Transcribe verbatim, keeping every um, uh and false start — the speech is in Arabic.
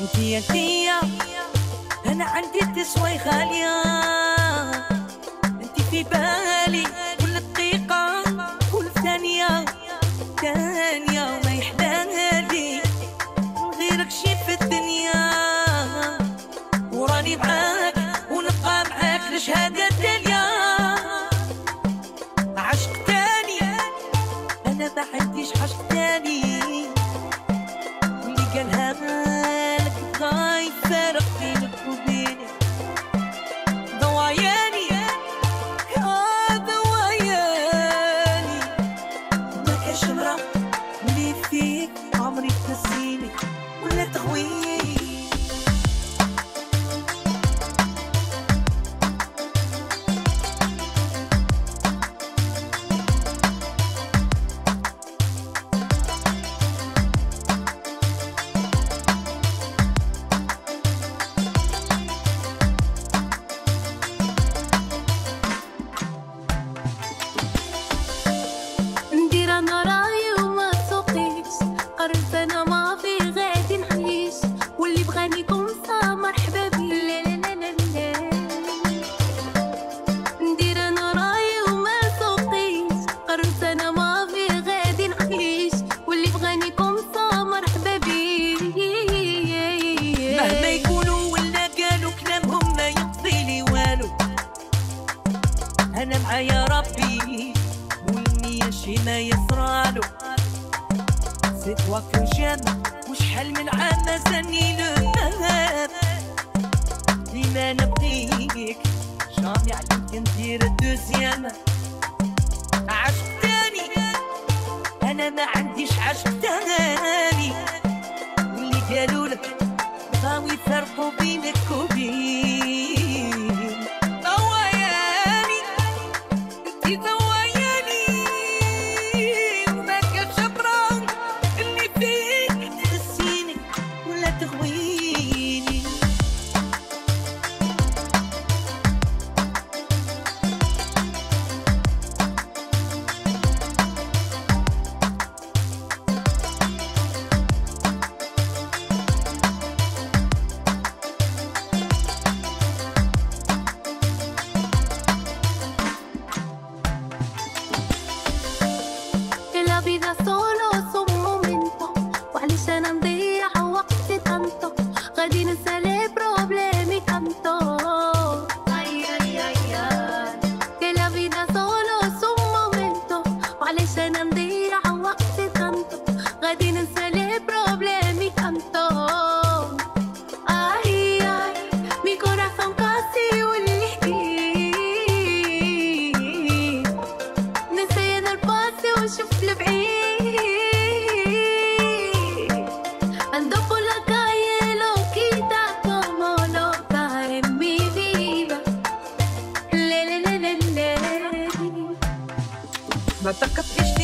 انتي انتي انا عندي تسوي غالية، انتي في بالي كل دقيقة كل ثانية ثانية، وما يحلاها لي من غيرك شي في الدنيا، وراني معاك ونبقى معاك لشهادة تالية. عشق تاني انا ما عنديش عشق تاني، واللي قالها أنا معايا ربي والنية شي ما يصرالو، زيد واكل جنب وشحال من عام ما زني لهاب، ديما نبغيك جامي عليك ندير الدوزيام. عشق تاني أنا ما عنديش عشق تاني، واللي قالولك بغاو يفرقو بينك وبين ما تركبش